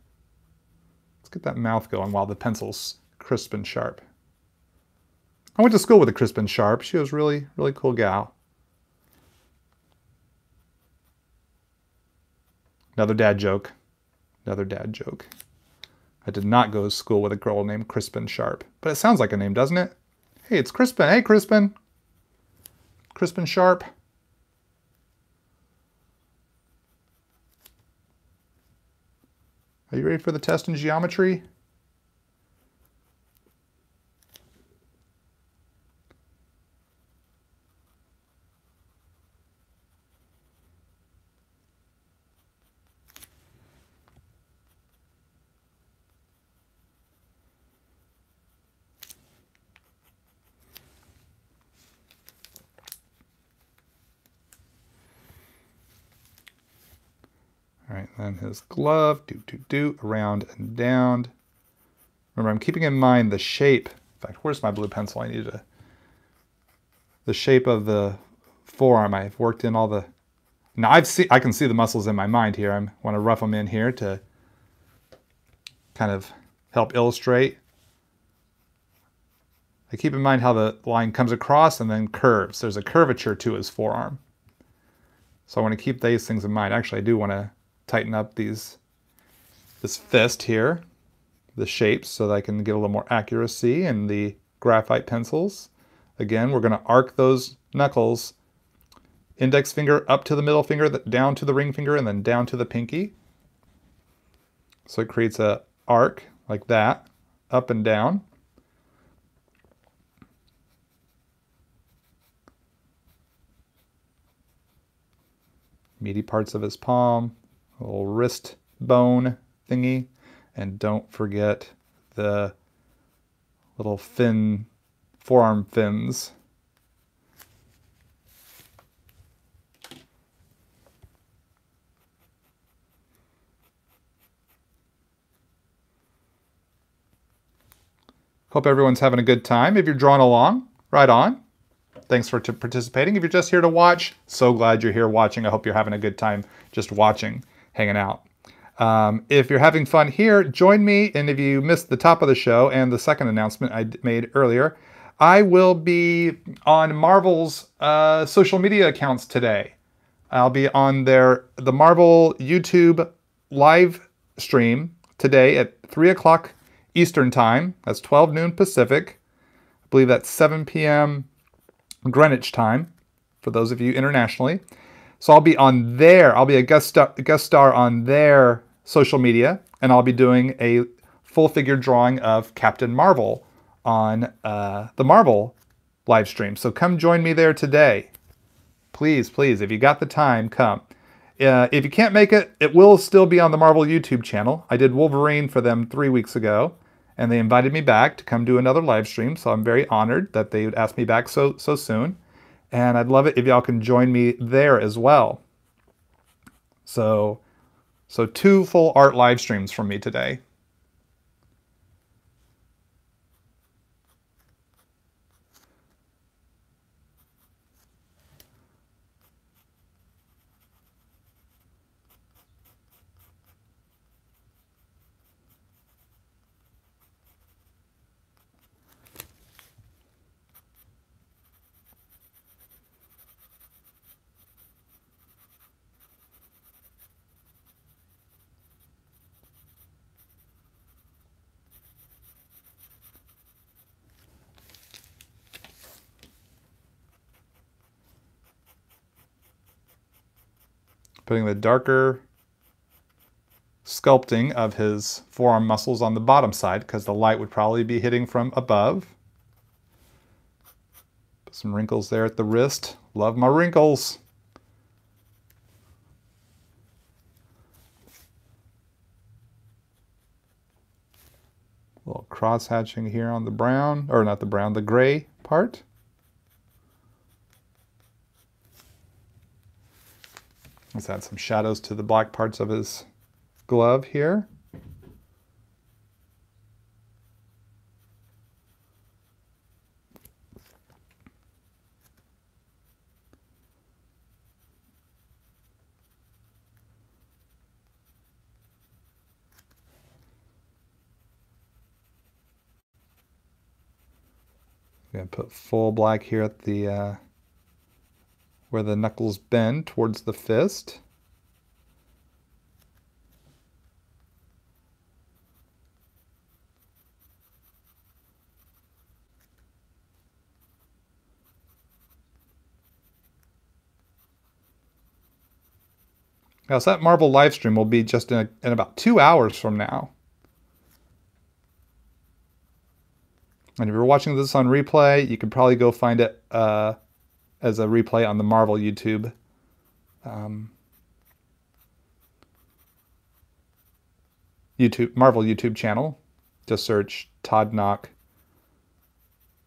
Let's get that mouth going while the pencil's crisp and sharp. I went to school with a crisp and sharp. She was really, really cool gal. Another dad joke. Another dad joke. I did not go to school with a girl named Crispin Sharp. But it sounds like a name, doesn't it? Hey, it's Crispin. Hey, Crispin. Crispin Sharp. Are you ready for the test in geometry? And his glove, do, do, do, around and down. Remember, I'm keeping in mind the shape. In fact, where's my blue pencil? I need to, the shape of the forearm. I've worked in all the, now I've see, I can see the muscles in my mind here. I want to rough them in here to kind of help illustrate. I keep in mind how the line comes across and then curves. There's a curvature to his forearm. So I want to keep these things in mind. Actually, I do want to tighten up these, this fist here, the shapes, so that I can get a little more accuracy. And the graphite pencils, again, we're going to arc those knuckles, index finger up to the middle finger, down to the ring finger, and then down to the pinky. So it creates an arc like that, up and down. Meaty parts of his palm. Little wrist bone thingy, and don't forget the little fin, forearm fins. Hope everyone's having a good time. If you're drawn along, right on. Thanks for participating. If you're just here to watch, so glad you're here watching. I hope you're having a good time just watching. Hanging out. Um, if you're having fun here, join me. And if you missed the top of the show and the second announcement I made earlier, I will be on Marvel's uh, social media accounts today. I'll be on their the Marvel YouTube live stream today at three o'clock Eastern Time. That's twelve noon Pacific. I believe that's seven p m Greenwich Time for those of you internationally. So I'll be on there, I'll be a guest star, guest star on their social media, and I'll be doing a full figure drawing of Captain Marvel on uh, the Marvel live stream. So come join me there today. Please, please, if you got the time, come. Uh, if you can't make it, it will still be on the Marvel YouTube channel. I did Wolverine for them three weeks ago, and they invited me back to come do another live stream, so I'm very honored that they would ask me back so, so soon. And I'd love it if y'all can join me there as well. So, so two full art live streams from me today. Putting the darker sculpting of his forearm muscles on the bottom side because the light would probably be hitting from above. Put some wrinkles there at the wrist. Love my wrinkles. A little cross hatching here on the brown, or not the brown, the gray part. Let's add some shadows to the black parts of his glove here. I'm going to put full black here at the uh, where the knuckles bend towards the fist. Now, so that Marvel live stream will be just in, a, in about two hours from now. And if you're watching this on replay, you can probably go find it uh, as a replay on the Marvel YouTube. Um, YouTube Marvel YouTube channel. Just search Todd Nauck,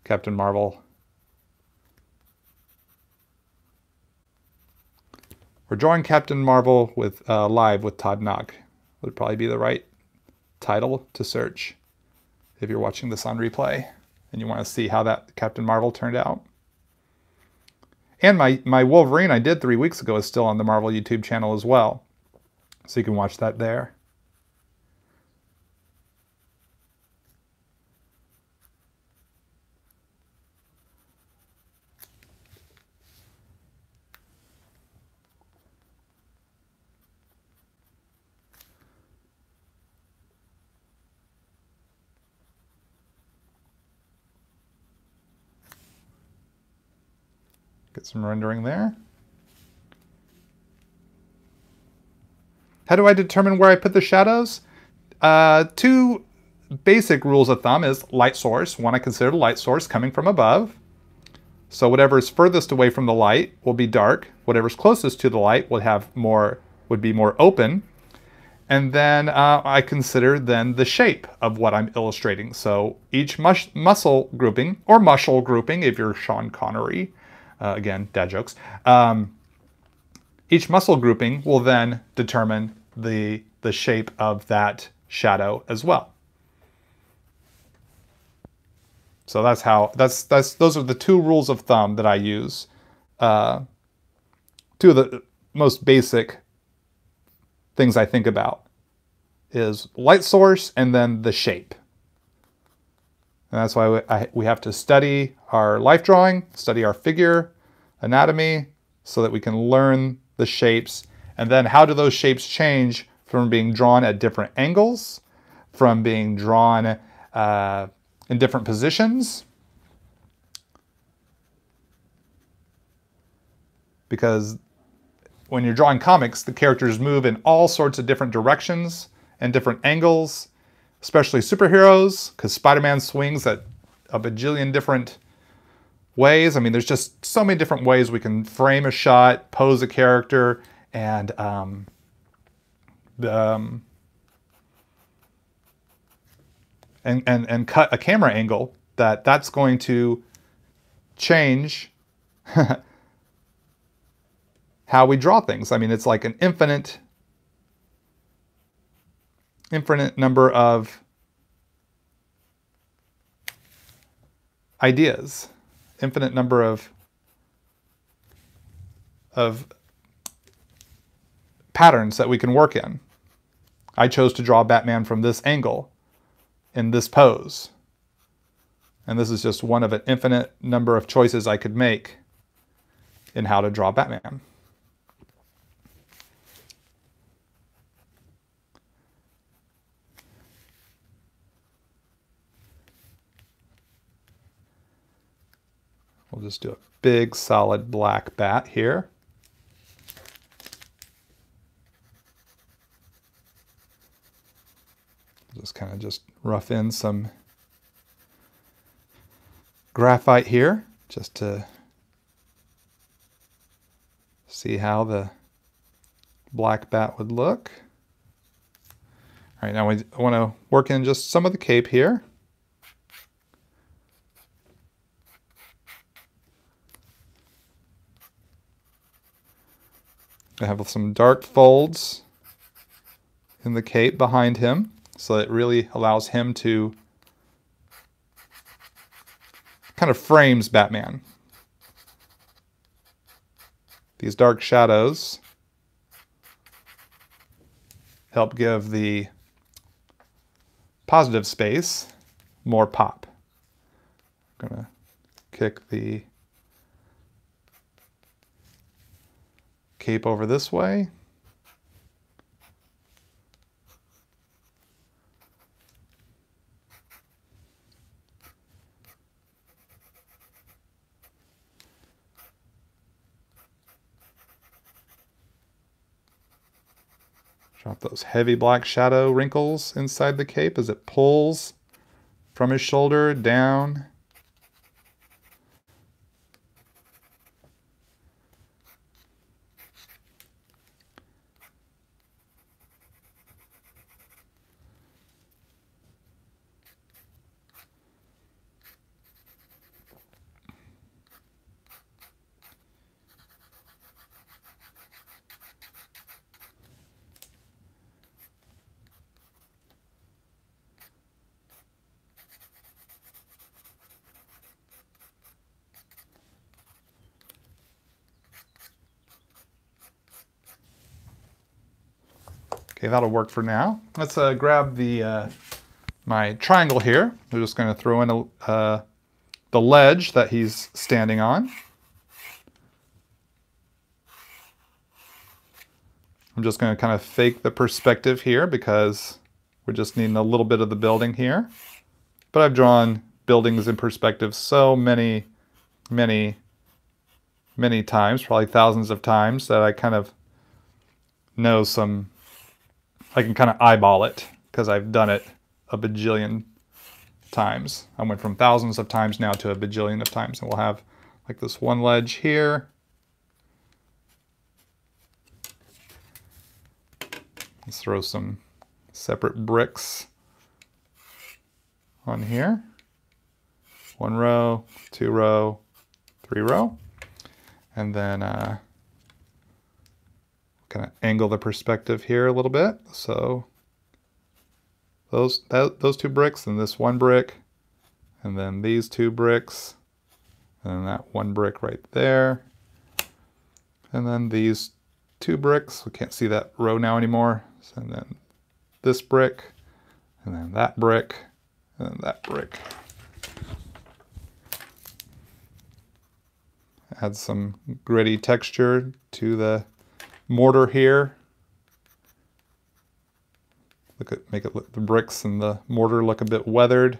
Captain Marvel. We're drawing Captain Marvel with uh, live with Todd Nauck. Would probably be the right title to search if you're watching this on replay and you want to see how that Captain Marvel turned out. And my, my Wolverine I did three weeks ago is still on the Marvel YouTube channel as well. So you can watch that there. Get some rendering there. How do I determine where I put the shadows? Uh, two basic rules of thumb is light source. One, I consider the light source coming from above. So whatever is furthest away from the light will be dark. Whatever's closest to the light would have more, would be more open. And then uh, I consider then the shape of what I'm illustrating. So each mus muscle grouping, or muscle grouping if you're Sean Connery, Uh, again, dad jokes. Um, each muscle grouping will then determine the, the shape of that shadow as well. So that's how, that's, that's, those are the two rules of thumb that I use. Uh, two of the most basic things I think about is light source and then the shape. And that's why we, I, we have to study our life drawing, study our figure, anatomy, so that we can learn the shapes. And then how do those shapes change from being drawn at different angles, from being drawn uh, in different positions? Because when you're drawing comics, the characters move in all sorts of different directions and different angles, especially superheroes, because Spider-Man swings at a bajillion different ways. I mean, there's just so many different ways we can frame a shot, pose a character, and um, um, and, and and cut a camera angle. That that's going to change how we draw things. I mean, it's like an infinite. infinite number of ideas, infinite number of, of patterns that we can work in. I chose to draw Batman from this angle, in this pose. And this is just one of an infinite number of choices I could make in how to draw Batman. We'll just do a big solid black bat here. Just kind of just rough in some graphite here just to see how the black bat would look. All right, now we want to work in just some of the cape here. I have some dark folds in the cape behind him, so it really allows him to kind of frames Batman. These dark shadows help give the positive space more pop. I'm gonna kick the cape over this way. Drop those heavy black shadow wrinkles inside the cape as it pulls from his shoulder down. Okay, that'll work for now. Let's uh, grab the uh, my triangle here. We're just going to throw in a, uh, the ledge that he's standing on. I'm just going to kind of fake the perspective here because we're just needing a little bit of the building here. But I've drawn buildings in perspective so many, many, many times, probably thousands of times, that I kind of know some... I can kind of eyeball it because I've done it a bajillion times. I went from thousands of times now to a bajillion of times. And we'll have like this one ledge here. Let's throw some separate bricks on here. One row, two row, three row. And then uh, kind of angle the perspective here a little bit. So those that, those two bricks and this one brick and then these two bricks and that one brick right there. And then these two bricks. We can't see that row now anymore. So, and then this brick and then that brick and then that brick. Add some gritty texture to the mortar here. Look at make it look, the bricks and the mortar look a bit weathered.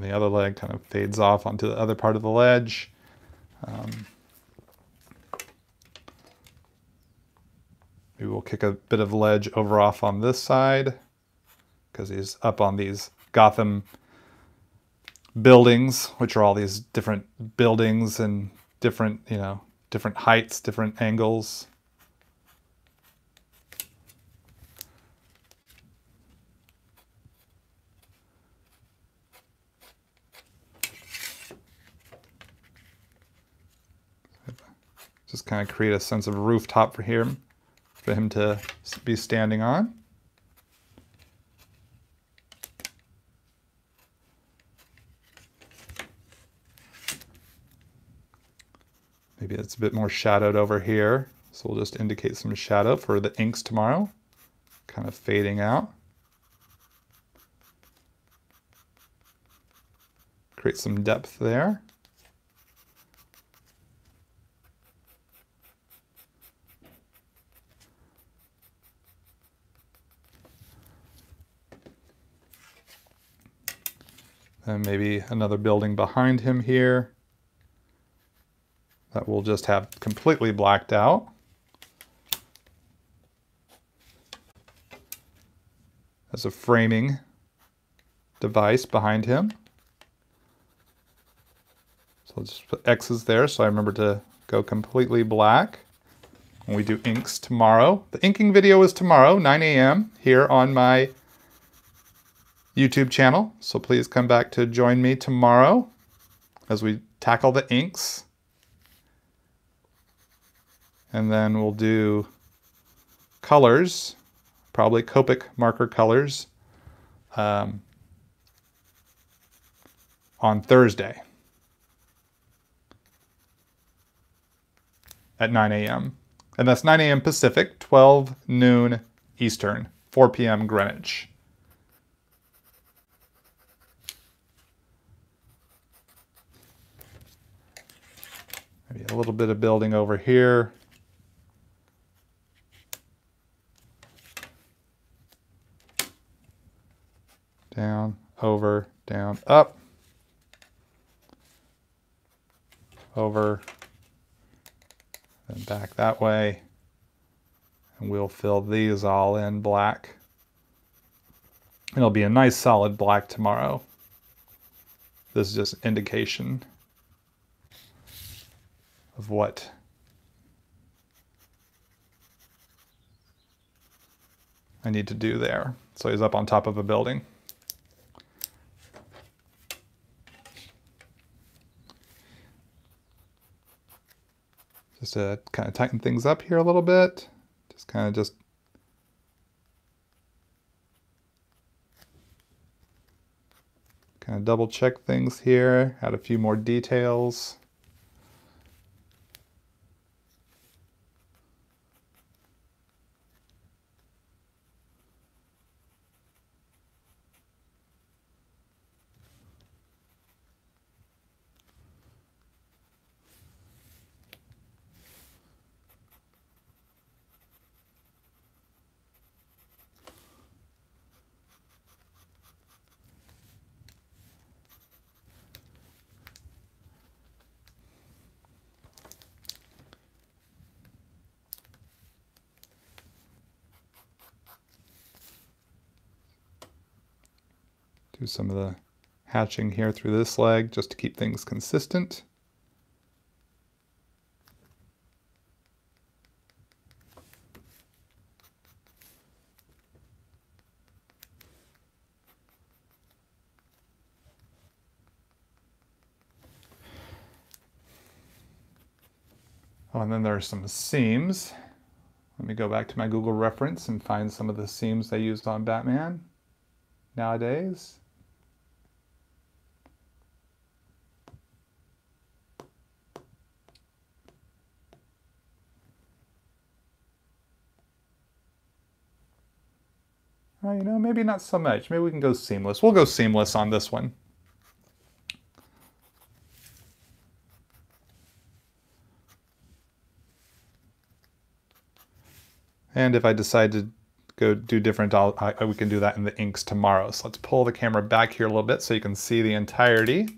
The other leg kind of fades off onto the other part of the ledge. Um, maybe we'll kick a bit of ledge over off on this side because he's up on these Gotham buildings, which are all these different buildings and different, you know, different heights, different angles. Just kind of create a sense of rooftop for him, for him to be standing on. Maybe it's a bit more shadowed over here, so we'll just indicate some shadow for the inks tomorrow. Kind of fading out. Create some depth there. And maybe another building behind him here that we'll just have completely blacked out. As a framing device behind him. So I'll just put X's there so I remember to go completely black when we do inks tomorrow. The inking video is tomorrow, nine A M here on my YouTube channel, so please come back to join me tomorrow as we tackle the inks. And then we'll do colors, probably Copic marker colors, um, on Thursday at nine A M And that's nine A M Pacific, twelve noon Eastern, four P M Greenwich. Maybe a little bit of building over here. Down, over, down, up. Over, and back that way. And we'll fill these all in black. It'll be a nice solid black tomorrow. This is just an indication of what I need to do there. So he's up on top of a building. Just to kind of tighten things up here a little bit. Just kind of just kind of double check things here, add a few more details. Do some of the hatching here through this leg just to keep things consistent. Oh, and then there are some seams. Let me go back to my Google reference and find some of the seams they used on Batman nowadays. Well, you know, maybe not so much. Maybe we can go seamless. We'll go seamless on this one. And if I decide to go do different, I'll, I, we can do that in the inks tomorrow. So let's pull the camera back here a little bit so you can see the entirety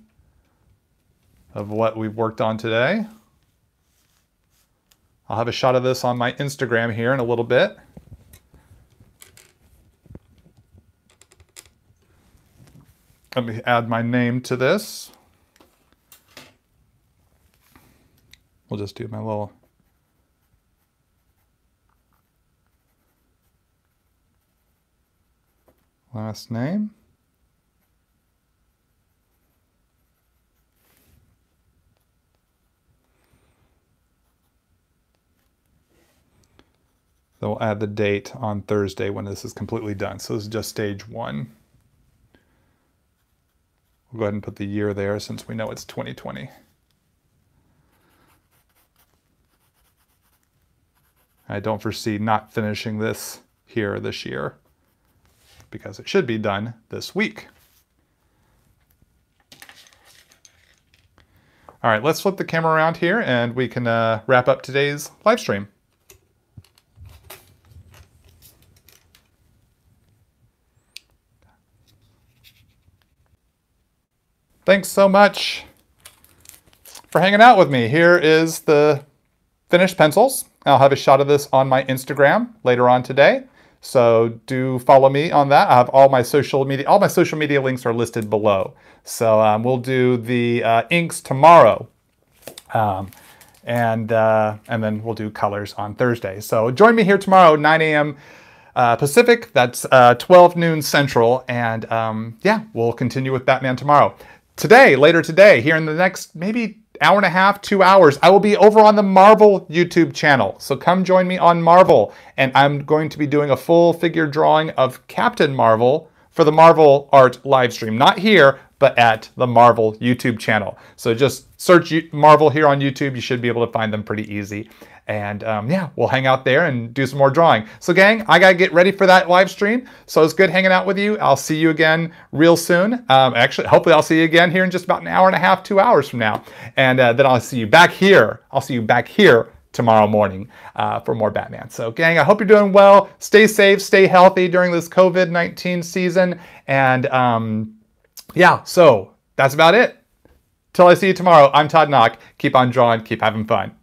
of what we've worked on today. I'll have a shot of this on my Instagram here in a little bit. Let me add my name to this. We'll just do my little last name. Then we'll add the date on Thursday when this is completely done. So this is just stage one. We'll go ahead and put the year there since we know it's twenty twenty. I don't foresee not finishing this here this year because it should be done this week. All right, let's flip the camera around here and we can uh, wrap up today's live stream. Thanks so much for hanging out with me. Here is the finished pencils. I'll have a shot of this on my Instagram later on today. So do follow me on that. I have all my social media, all my social media links are listed below. So um, we'll do the uh, inks tomorrow. Um, and, uh, and then we'll do colors on Thursday. So join me here tomorrow, nine A M Uh, Pacific. That's uh, twelve noon Central. And um, yeah, we'll continue with Batman tomorrow. Today, later today, here in the next maybe hour and a half, two hours, I will be over on the Marvel YouTube channel. So come join me on Marvel. And I'm going to be doing a full figure drawing of Captain Marvel for the Marvel Art live stream. Not here, but at the Marvel YouTube channel. So just search Marvel here on YouTube. You should be able to find them pretty easy. And um, yeah, we'll hang out there and do some more drawing. So gang, I gotta get ready for that live stream. So it's good hanging out with you. I'll see you again real soon. Um, actually, hopefully I'll see you again here in just about an hour and a half, two hours from now. And uh, then I'll see you back here. I'll see you back here tomorrow morning uh, for more Batman. So gang, I hope you're doing well. Stay safe, stay healthy during this COVID nineteen season. And um, yeah, so that's about it. Till I see you tomorrow, I'm Todd Nauck. Keep on drawing, keep having fun.